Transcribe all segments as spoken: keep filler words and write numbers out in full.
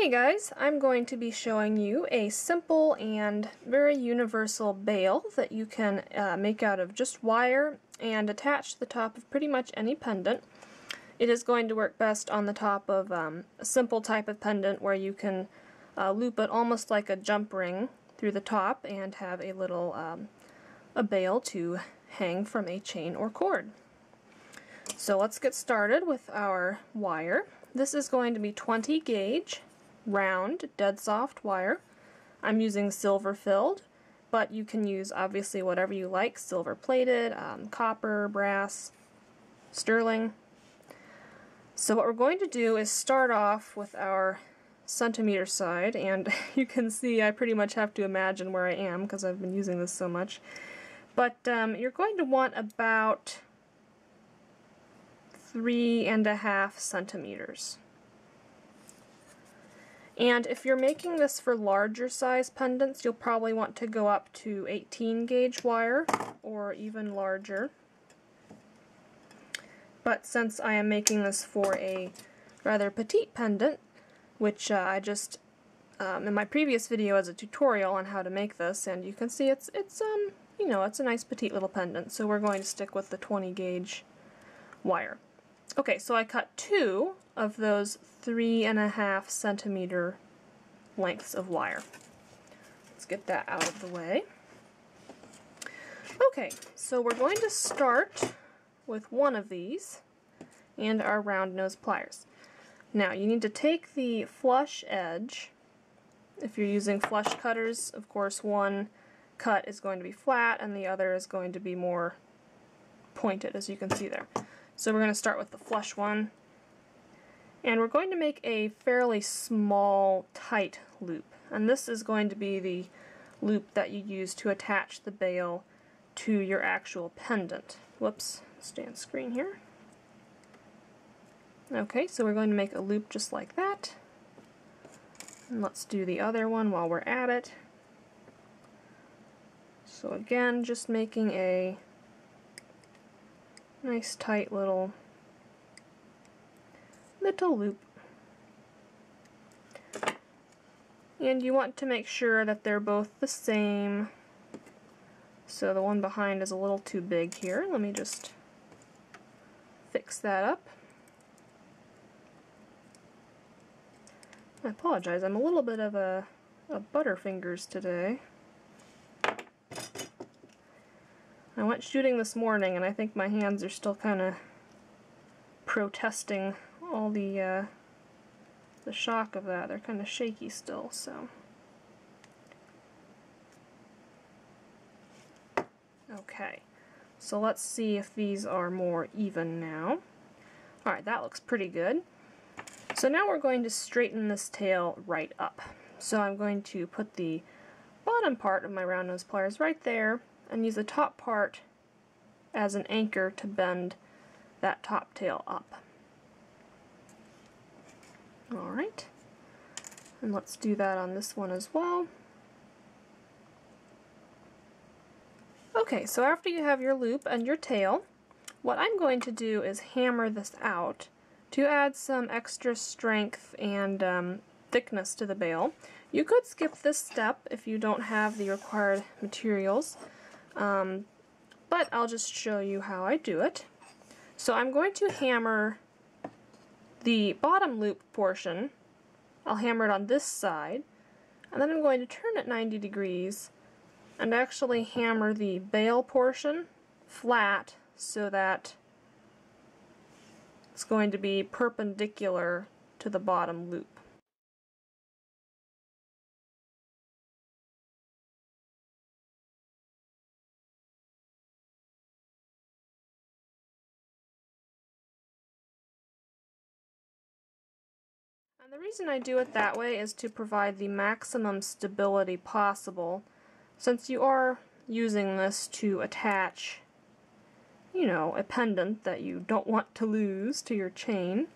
Hey guys, I'm going to be showing you a simple and very universal bail that you can uh, make out of just wire and attach to the top of pretty much any pendant. It is going to work best on the top of um, a simple type of pendant where you can uh, loop it almost like a jump ring through the top and have a little um, a bail to hang from a chain or cord. So let's get started with our wire. This is going to be twenty gauge. Round, dead soft wire. I'm using silver filled, but you can use obviously whatever you like, silver plated, um, copper, brass, sterling. So what we're going to do is start off with our centimeter side, and you can see I pretty much have to imagine where I am because I've been using this so much. But um, you're going to want about three and a half centimeters. And if you're making this for larger size pendants, you'll probably want to go up to eighteen gauge wire or even larger. But since I am making this for a rather petite pendant, which uh, I just, um, in my previous video as a tutorial on how to make this, and you can see it's, it's um, you know, it's a nice petite little pendant, so we're going to stick with the twenty gauge wire. Okay, so I cut two of those three and a half centimeter lengths of wire. Let's get that out of the way. Okay, so we're going to start with one of these and our round nose pliers. Now you need to take the flush edge. If you're using flush cutters, of course one cut is going to be flat and the other is going to be more pointed, as you can see there. So we're going to start with the flush one, and we're going to make a fairly small, tight loop. And this is going to be the loop that you use to attach the bail to your actual pendant. Whoops, stay on screen here. Okay, so we're going to make a loop just like that. And let's do the other one while we're at it. So again, just making a nice tight little little loop, and you want to make sure that they're both the same. So the one behind is a little too big here. Let me just fix that up. I apologize, I'm a little bit of a, a butterfingers today. I went shooting this morning and I think my hands are still kind of protesting all the uh, the shock of that. They're kind of shaky still, so. Okay, so let's see if these are more even now. Alright, that looks pretty good. So now we're going to straighten this tail right up. So I'm going to put the bottom part of my round nose pliers right there, and use the top part as an anchor to bend that top tail up. Alright, and let's do that on this one as well. Okay, so after you have your loop and your tail, what I'm going to do is hammer this out to add some extra strength and um, thickness to the bail. You could skip this step if you don't have the required materials. Um, but I'll just show you how I do it. So I'm going to hammer the bottom loop portion. I'll hammer it on this side, and then I'm going to turn it ninety degrees and actually hammer the bail portion flat so that it's going to be perpendicular to the bottom loop. And the reason I do it that way is to provide the maximum stability possible, since you are using this to attach, you know, a pendant that you don't want to lose to your chain.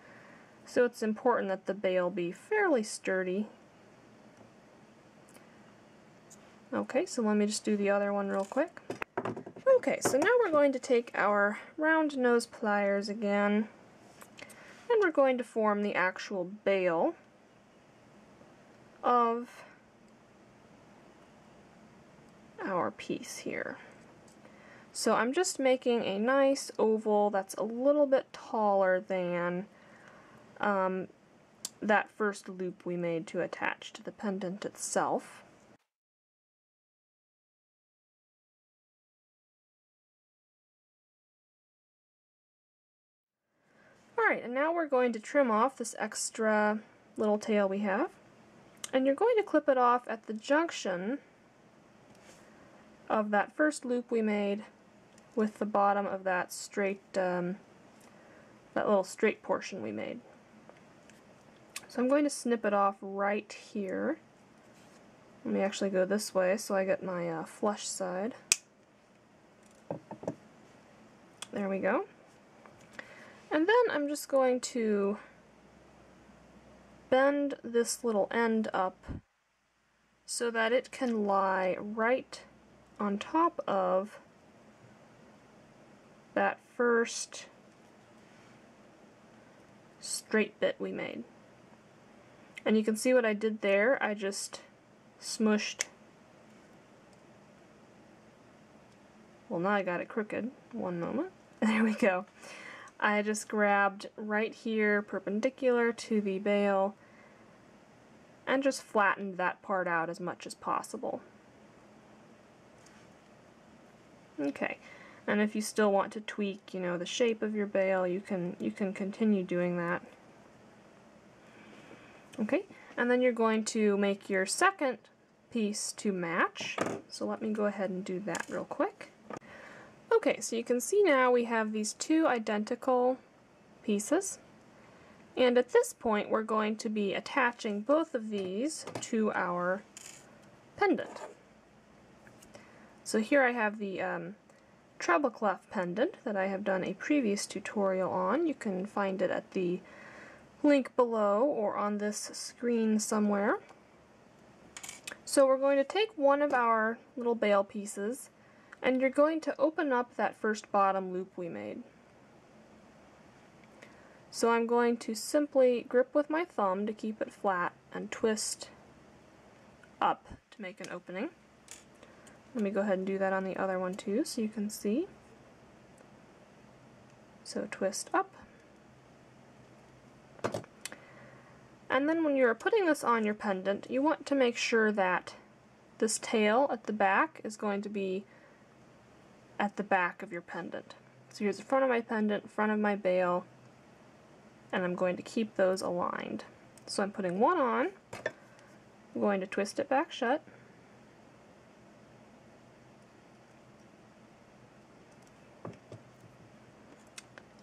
So it's important that the bail be fairly sturdy. Okay, so let me just do the other one real quick. Okay, so now we're going to take our round nose pliers again, and we're going to form the actual bail of our piece here. So I'm just making a nice oval that's a little bit taller than um, that first loop we made to attach to the pendant itself. Alright, and now we're going to trim off this extra little tail we have, and you're going to clip it off at the junction of that first loop we made with the bottom of that straight, um, that little straight portion we made. So I'm going to snip it off right here. Let me actually go this way so I get my uh, flush side. There we go. And then I'm just going to bend this little end up so that it can lie right on top of that first straight bit we made. And you can see what I did there. I just smushed, well, now I got it crooked. One moment. There we go. I just grabbed right here perpendicular to the bail and just flattened that part out as much as possible. Okay, and if you still want to tweak, you know, the shape of your bail, you can you can continue doing that. Okay, and then you're going to make your second piece to match. So let me go ahead and do that real quick. Okay, so you can see now we have these two identical pieces, and at this point we're going to be attaching both of these to our pendant. So here I have the um, treble clef pendant that I have done a previous tutorial on. You can find it at the link below or on this screen somewhere. So we're going to take one of our little bail pieces, and you're going to open up that first bottom loop we made. So I'm going to simply grip with my thumb to keep it flat and twist up to make an opening. Let me go ahead and do that on the other one too so you can see. So twist up. And then when you're putting this on your pendant, you want to make sure that this tail at the back is going to be at the back of your pendant. So here's the front of my pendant, front of my bail, and I'm going to keep those aligned. So I'm putting one on, I'm going to twist it back shut,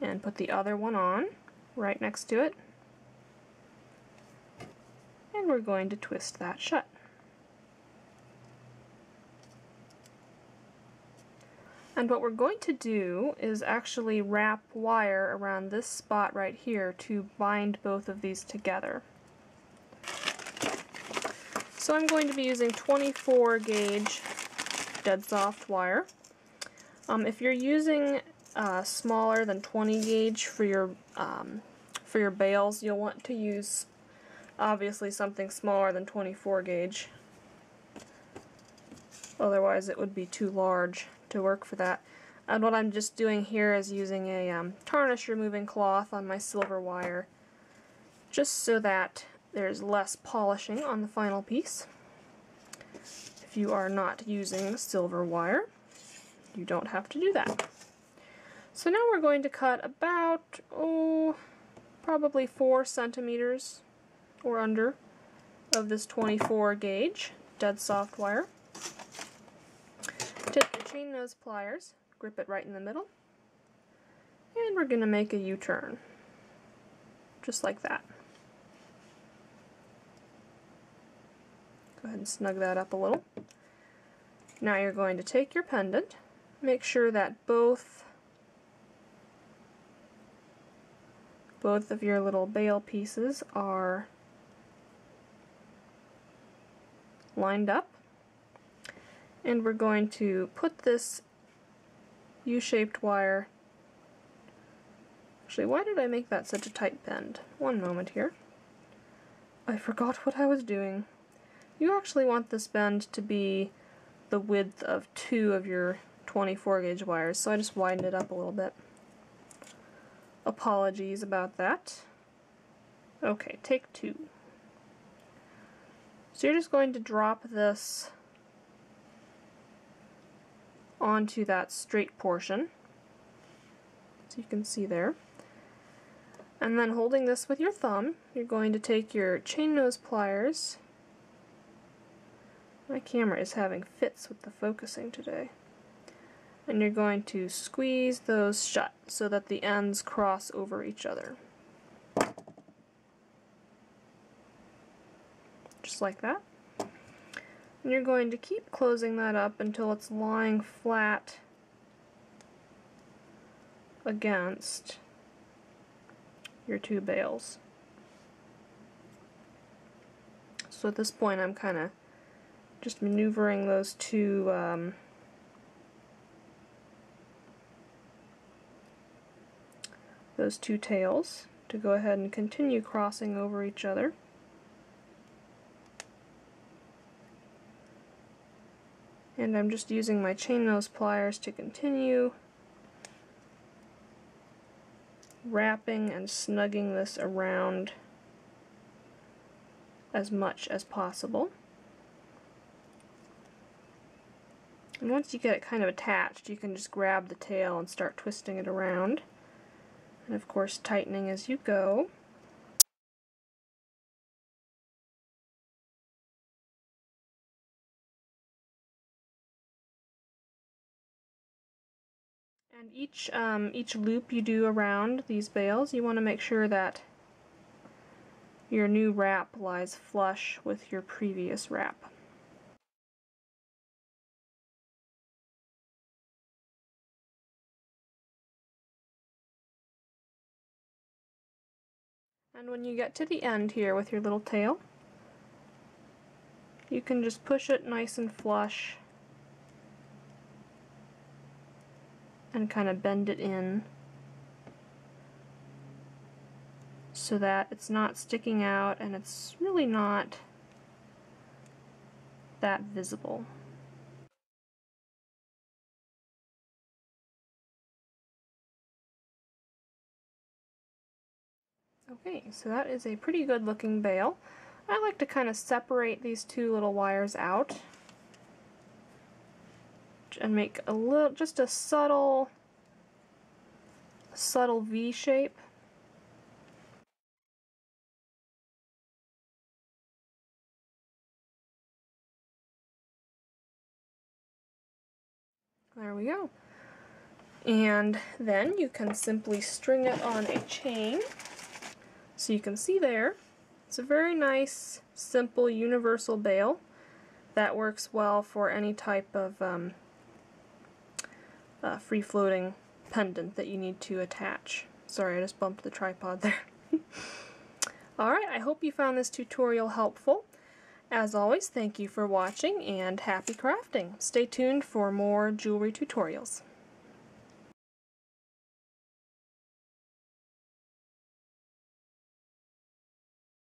and put the other one on right next to it, and we're going to twist that shut. And what we're going to do is actually wrap wire around this spot right here to bind both of these together. So I'm going to be using twenty-four gauge dead soft wire. Um, if you're using Uh, smaller than twenty gauge for your um, for your bales, you'll want to use obviously something smaller than twenty-four gauge. Otherwise, it would be too large to work for that. And what I'm just doing here is using a um, tarnish removing cloth on my silver wire, just so that there's less polishing on the final piece. If you are not using silver wire, you don't have to do that. So now we're going to cut about, oh, probably four centimeters or under of this twenty-four gauge dead soft wire. Take the chain nose pliers, grip it right in the middle, and we're going to make a U-turn, just like that. Go ahead and snug that up a little. Now you're going to take your pendant, make sure that both Both of your little bail pieces are lined up, and we're going to put this U-shaped wire, actually why did I make that such a tight bend? One moment here. I forgot what I was doing. you actually want this bend to be the width of two of your twenty-four gauge wires, so I just widened it up a little bit. Apologies about that. Okay, take two. So you're just going to drop this onto that straight portion, so you can see there. And then holding this with your thumb, you're going to take your chain nose pliers. My camera is having fits with the focusing today. And you're going to squeeze those shut so that the ends cross over each other. Just like that. And you're going to keep closing that up until it's lying flat against your two bales. So at this point I'm kind of just maneuvering those two um, those two tails to go ahead and continue crossing over each other. And I'm just using my chain nose pliers to continue wrapping and snugging this around as much as possible. And once you get it kind of attached, you can just grab the tail and start twisting it around. And of course, tightening as you go. And each, um, each loop you do around these bales, you want to make sure that your new wrap lies flush with your previous wrap. And when you get to the end here with your little tail, you can just push it nice and flush and kind of bend it in so that it's not sticking out and it's really not that visible. Okay, so that is a pretty good looking bale. I like to kind of separate these two little wires out and make a little, just a subtle, subtle V shape. There we go. And then you can simply string it on a chain. So you can see there, it's a very nice, simple, universal bale that works well for any type of um, Uh, free-floating pendant that you need to attach. Sorry, I just bumped the tripod there. Alright, I hope you found this tutorial helpful. As always, thank you for watching and happy crafting! Stay tuned for more jewelry tutorials.